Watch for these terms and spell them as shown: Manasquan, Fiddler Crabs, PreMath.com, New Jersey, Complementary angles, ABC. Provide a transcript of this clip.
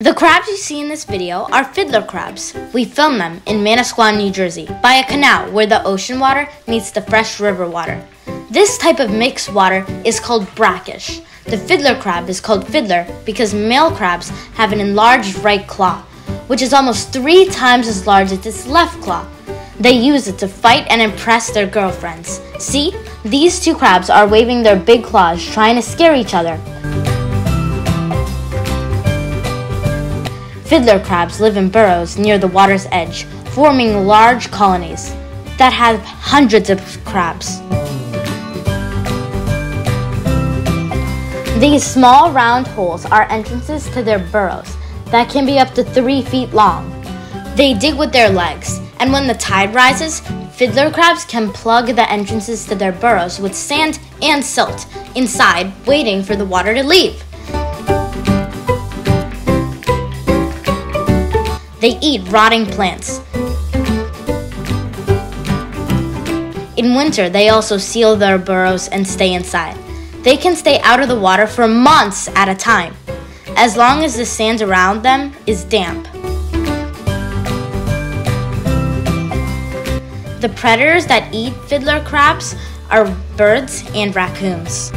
The crabs you see in this video are fiddler crabs. We filmed them in Manasquan, New Jersey, by a canal where the ocean water meets the fresh river water. This type of mixed water is called brackish. The fiddler crab is called fiddler because male crabs have an enlarged right claw, which is almost 3 times as large as its left claw. They use it to fight and impress their girlfriends. See, these two crabs are waving their big claws, trying to scare each other. Fiddler crabs live in burrows near the water's edge, forming large colonies that have hundreds of crabs. These small round holes are entrances to their burrows that can be up to 3 feet long. They dig with their legs, and when the tide rises, fiddler crabs can plug the entrances to their burrows with sand and silt inside, waiting for the water to leave. They eat rotting plants. In winter, they also seal their burrows and stay inside. They can stay out of the water for months at a time, as long as the sand around them is damp. The predators that eat fiddler crabs are birds and raccoons.